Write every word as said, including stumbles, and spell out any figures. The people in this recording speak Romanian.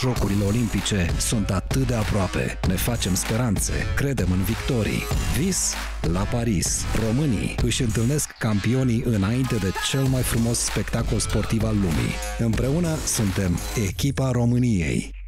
Jocurile Olimpice sunt atât de aproape. Ne facem speranțe, credem în victorii. Vis la Paris. Românii își întâlnesc campionii înainte de cel mai frumos spectacol sportiv al lumii. Împreună suntem echipa României.